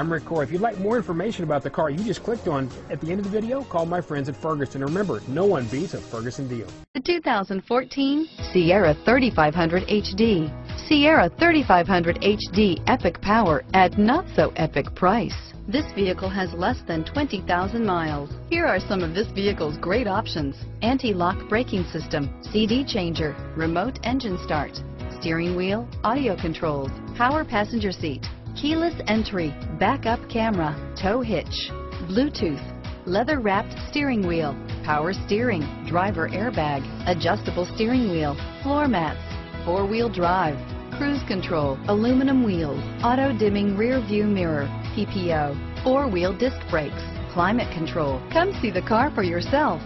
I'm Rick Core. If you'd like more information about the car you just clicked on at the end of the video, call my friends at Ferguson. Remember, no one beats a Ferguson deal. The 2014 Sierra 3500 HD. Sierra 3500 HD, epic power at not so epic price. This vehicle has less than 20,000 miles. Here are some of this vehicle's great options: anti-lock braking system, CD changer, remote engine start, steering wheel audio controls, power passenger seat, keyless entry, backup camera, tow hitch, Bluetooth, leather-wrapped steering wheel, power steering, driver airbag, adjustable steering wheel, floor mats, four-wheel drive, cruise control, aluminum wheels, auto-dimming rear-view mirror, PPO, four-wheel disc brakes, climate control. Come see the car for yourself.